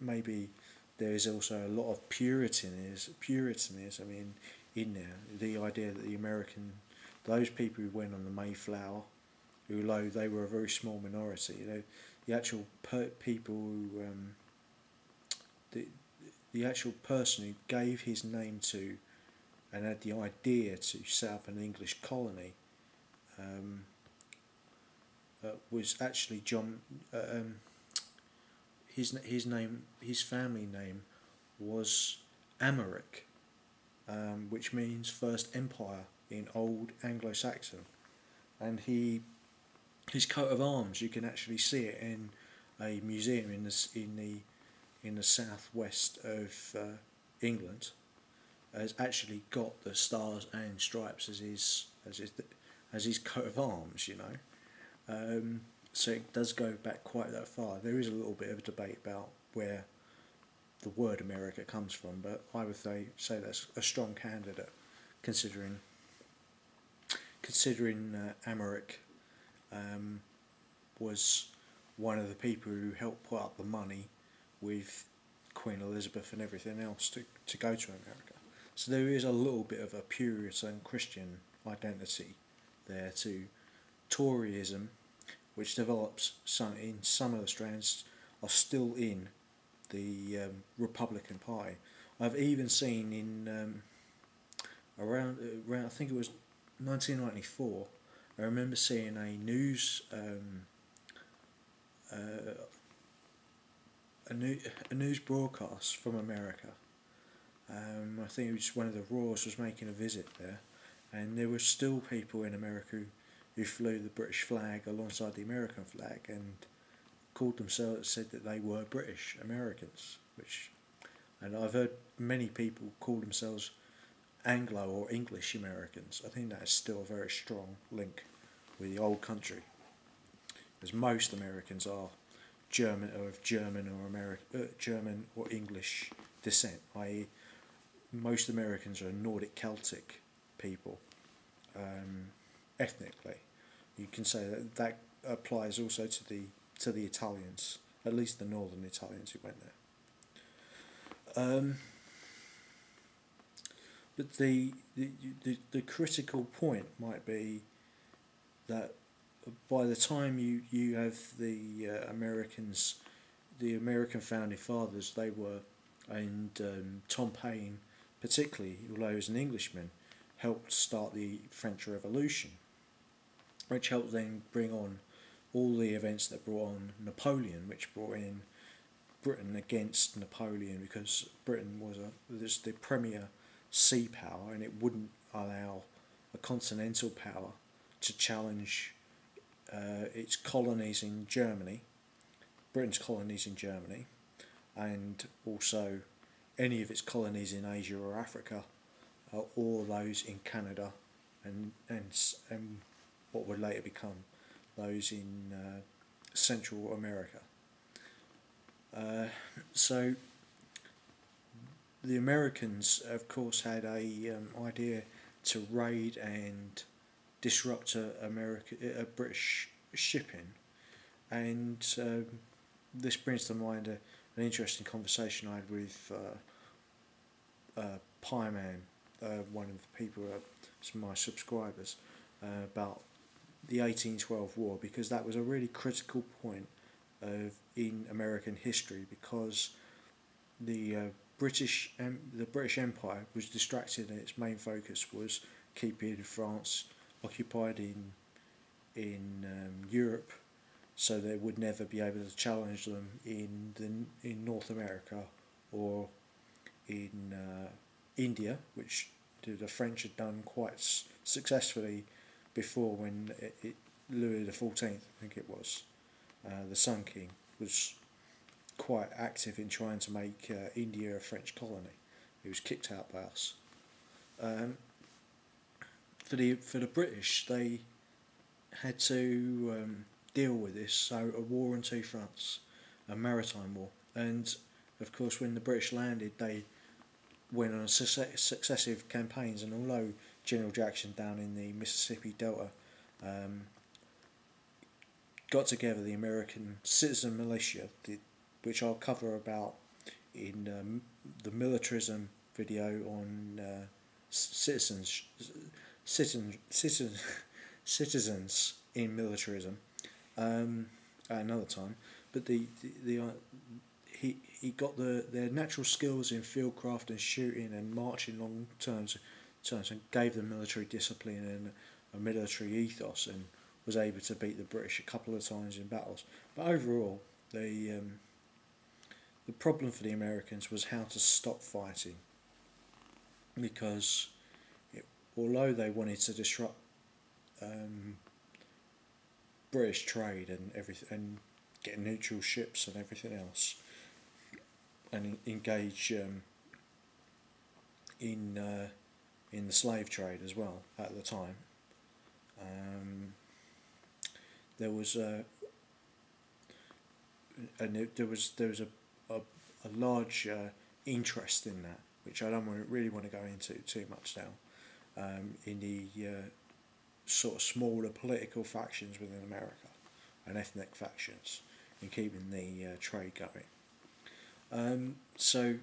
maybe there is also a lot of Puritanism in there. The idea that the American, those people who went on the Mayflower, although they were a very small minority, the actual people who, the actual person who gave his name to and had the idea to set up an English colony was actually John. His family name was Amaric, which means First Empire in Old Anglo-Saxon, and his coat of arms, you can actually see it in a museum in the southwest of England, has actually got the stars and stripes as his coat of arms, you know. So it does go back quite that far. There is a little bit of a debate about where the word America comes from, but I would say that's a strong candidate, considering Amaric was one of the people who helped put up the money with Queen Elizabeth and everything else to go to America. So there is a little bit of a Puritan Christian identity there to Toryism, which develops in some of the strands are still in the Republican Party. I've even seen in around I think it was 1994. I remember seeing a news news broadcast from America. I think it was one of the Raws was making a visit there, and there were still people in America who flew the British flag alongside the American flag and said that they were British Americans, and I've heard many people call themselves Anglo or English Americans. I think that is still a very strong link with the old country, as most Americans are German or English descent, i.e. most Americans are Nordic Celtic people ethnically. You can say that applies also to the Italians, at least the northern Italians who went there. But the critical point might be that by the time you have the Americans, the American founding fathers, they were, and Tom Paine particularly, although he was an Englishman, helped start the French Revolution, which helped then bring on all the events that brought on Napoleon, which brought in Britain against Napoleon, because Britain was the premier sea power, and it wouldn't allow a continental power to challenge its colonies in Germany, Britain's colonies in Germany, and also any of its colonies in Asia or Africa, or those in Canada, and what would later become those in Central America. So the Americans, of course, had a idea to raid and disrupt a British shipping, and this brings to mind an interesting conversation I had with Pieman, one of the people, some of my subscribers, about the 1812 war, because that was a really critical point in American history, because the British Empire was distracted, and its main focus was keeping France occupied in Europe, so they would never be able to challenge them in North America or in India, which the French had done quite successfully before, when Louis the 14th, I think it was, the Sun King, was quite active in trying to make India a French colony. He was kicked out by us. For the British, they had to deal with this, so a war on two fronts, a maritime war, and of course when the British landed, they went on successive campaigns, and although General Jackson down in the Mississippi Delta got together the American citizen militia, which I'll cover about in the militarism video on citizens in militarism at another time. But he got their natural skills in fieldcraft and shooting and marching long terms and gave them military discipline and a military ethos, and was able to beat the British a couple of times in battles. But overall, the problem for the Americans was how to stop fighting, because although they wanted to disrupt British trade and everything, and get neutral ships and everything else, and engage in the slave trade as well at the time, there was a large interest in that, which I don't really want to go into too much now, in the sort of smaller political factions within America and ethnic factions, in keeping the trade going. So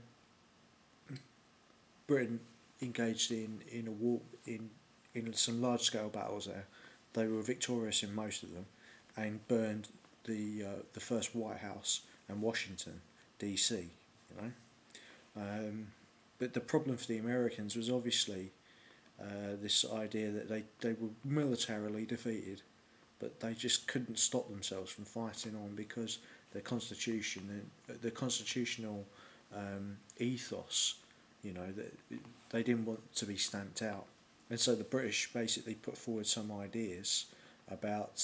Britain engaged in a war in some large scale battles there. They were victorious in most of them, and burned the first White House and Washington DC, you know. But the problem for the Americans was obviously this idea that they were militarily defeated, but they just couldn't stop themselves from fighting on, because their constitution and the constitutional ethos, you know, that they didn't want to be stamped out. And so the British basically put forward some ideas about,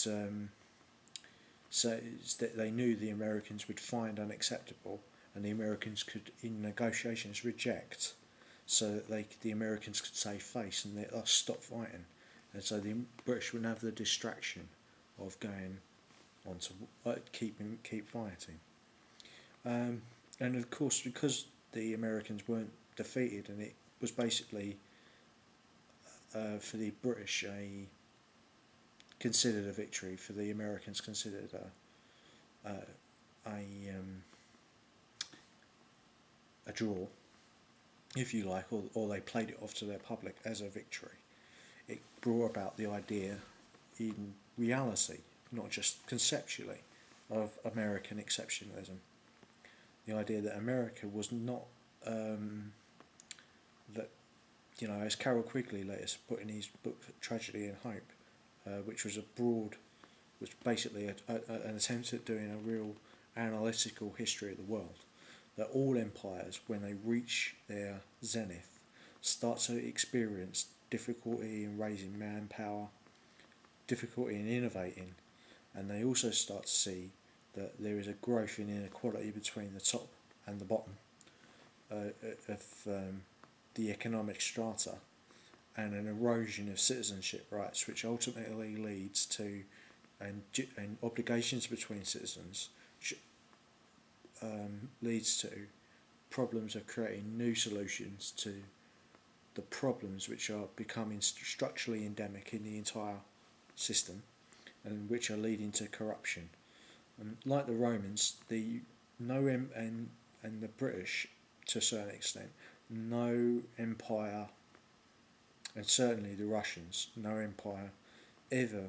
so that they knew the Americans would find unacceptable, and the Americans could, in negotiations, reject, so that the Americans could save face and they'd stop fighting. And so the British wouldn't have the distraction of going on to keep fighting. And of course, because the Americans weren't defeated, and it was basically for the British considered a victory, for the Americans considered a draw, if you like, or they played it off to their public as a victory. It brought about the idea in reality, not just conceptually, of American exceptionalism. The idea that America was not, that, you know, as Carol Quigley later put in his book Tragedy and Hope, which was was basically an attempt at doing a real analytical history of the world, that all empires, when they reach their zenith, start to experience difficulty in raising manpower, difficulty in innovating, and they also start to see that there is a growth in inequality between the top and the bottom of the economic strata, and an erosion of citizenship rights, which ultimately leads to and obligations between citizens, leads to problems of creating new solutions to the problems which are becoming structurally endemic in the entire system, and which are leading to corruption. And like the Romans, and the British, to a certain extent, no empire, and certainly the Russians, no empire ever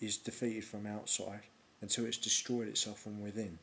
is defeated from outside until it's destroyed itself from within.